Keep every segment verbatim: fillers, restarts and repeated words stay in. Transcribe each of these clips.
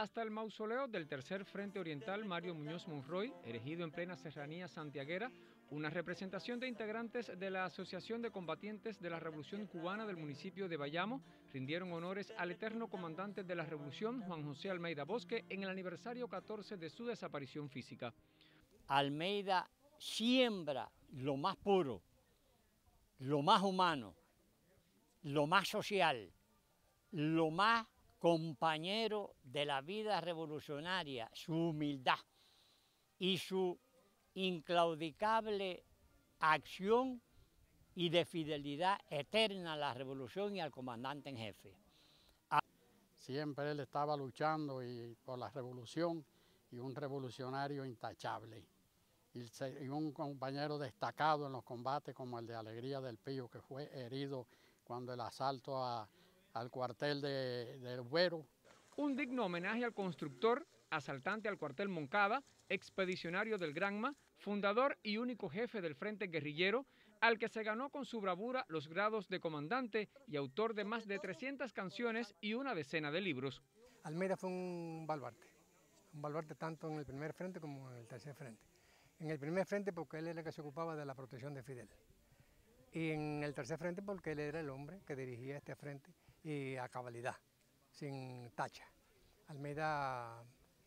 hasta el mausoleo del Tercer Frente Oriental Mario Muñoz Monroy, erigido en plena serranía santiaguera, una representación de integrantes de la Asociación de Combatientes de la Revolución Cubana del municipio de Bayamo rindieron honores al eterno comandante de la Revolución, Juan José Almeida Bosque, en el aniversario catorce de su desaparición física. Almeida siembra lo más puro, lo más humano, lo más social, lo más compañero de la vida revolucionaria, su humildad y su inclaudicable acción y de fidelidad eterna a la revolución y al comandante en jefe. Siempre él estaba luchando y por la revolución y un revolucionario intachable y un compañero destacado en los combates como el de Alegría del Pío, que fue herido cuando el asalto a, al cuartel de, del Güero. Un digno homenaje al constructor, asaltante al cuartel Moncada, expedicionario del Granma, fundador y único jefe del Frente Guerrillero, al que se ganó con su bravura los grados de comandante y autor de más de trescientas canciones y una decena de libros. Almeida fue un baluarte, un baluarte tanto en el primer frente como en el tercer frente. En el primer frente porque él era el que se ocupaba de la protección de Fidel. Y en el tercer frente porque él era el hombre que dirigía este frente y a cabalidad, sin tacha. Almeida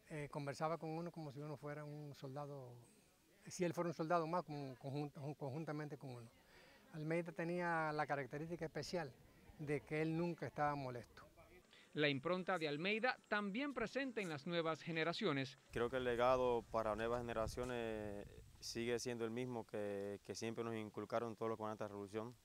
eh, conversaba con uno como si uno fuera un soldado, si él fuera un soldado más, como conjunto, conjuntamente con uno. Almeida tenía la característica especial de que él nunca estaba molesto. La impronta de Almeida también presente en las nuevas generaciones. Creo que el legado para nuevas generaciones sigue siendo el mismo que, que siempre nos inculcaron todos los comandantes de la revolución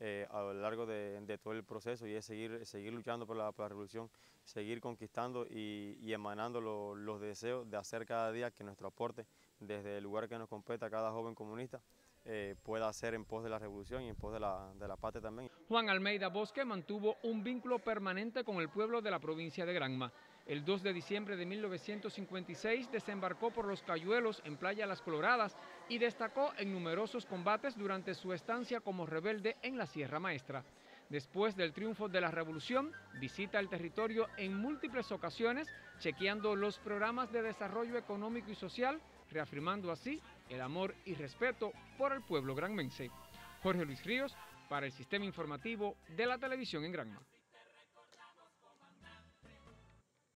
eh, a lo largo de, de todo el proceso, y es seguir, seguir luchando por la, por la revolución, seguir conquistando y, y emanando lo, los deseos de hacer cada día que nuestro aporte desde el lugar que nos compete a cada joven comunista Eh, pueda hacer en pos de la revolución y en pos de la, de la patria también. Juan Almeida Bosque mantuvo un vínculo permanente con el pueblo de la provincia de Granma. El dos de diciembre de mil novecientos cincuenta y seis desembarcó por los Cayuelos en Playa Las Coloradas y destacó en numerosos combates durante su estancia como rebelde en la Sierra Maestra. Después del triunfo de la revolución, visita el territorio en múltiples ocasiones, chequeando los programas de desarrollo económico y social, reafirmando así el amor y respeto por el pueblo granmense. Jorge Luis Ríos, para el Sistema Informativo de la Televisión en Granma.